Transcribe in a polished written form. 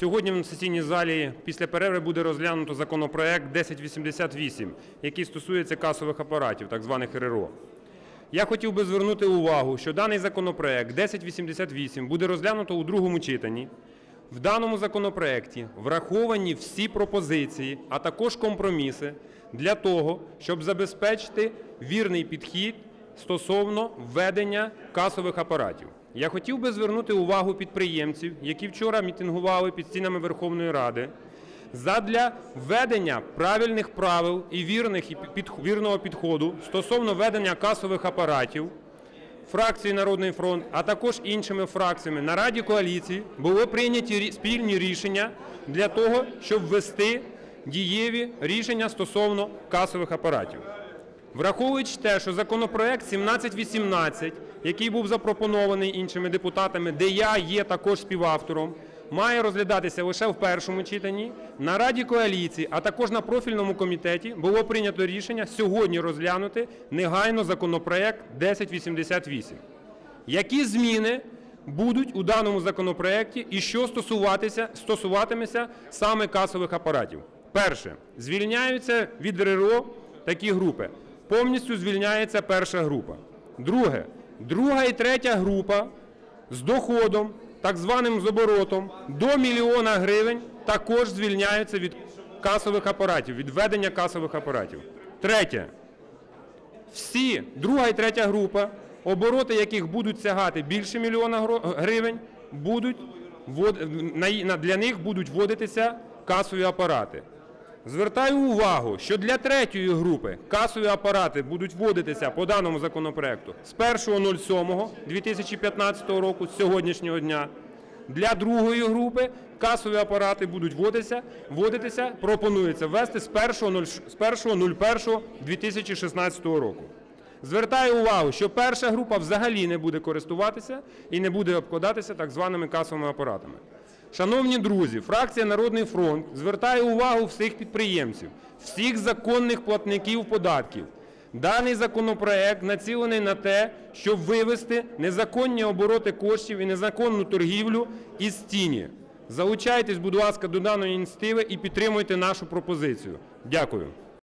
Сьогодні в сесійній залі після перерви буде розглянуто законопроект 1088, який стосується касових апаратів, так званих РРО. Я хотів би звернути увагу, що даний законопроект 1088 буде розглянуто у другому читанні. В даному законопроекті враховані всі пропозиції, а також компроміси для того, щоб забезпечити вірний підхід стосовно введення касових апаратів. Я хотів би звернути увагу підприємців, які вчора мітингували під стінами Верховної Ради, задля введення правильних правил і вірного підходу стосовно введення касових апаратів фракції «Народний фронт», а також іншими фракціями на Раді коаліції були прийняті спільні рішення для того, щоб ввести дієві рішення стосовно касових апаратів. Враховуючи те, що законопроект 1718, який був запропонований іншими депутатами, де я є також співавтором, має розглядатися лише в першому читанні, на Раді коаліції, а також на профільному комітеті було прийнято рішення сьогодні розглянути негайно законопроект 1088. Які зміни будуть у даному законопроекті і що стосуватиметься саме касових апаратів? Перше. Звільняються від РРО такі групи. Повністю звільняється перша група. Друге. Друга і третя група з доходом, так званим з оборотом, до $1 мільйона також звільняються від касових апаратів, від введення касових апаратів. Третє. Всі друга і третя група, обороти яких будуть сягати більше $1 мільйона, для них будуть вводитися касові апарати. Звертаю увагу, що для третьої групи касові апарати будуть вводитися по даному законопроекту з 1.07.2015 року, з сьогоднішнього дня. Для другої групи касові апарати будуть вводитися, пропонується ввести з 1.01.2016 року. Звертаю увагу, що перша група взагалі не буде користуватися і не буде обкладатися так званими касовими апаратами. Шановні друзі, фракція «Народний фронт» звертає увагу всіх підприємців, всіх законних платників податків. Даний законопроект націлений на те, щоб вивести незаконні обороти коштів і незаконну торгівлю із тіні. Залучайтесь, будь ласка, до даної ініціативи і підтримуйте нашу пропозицію. Дякую.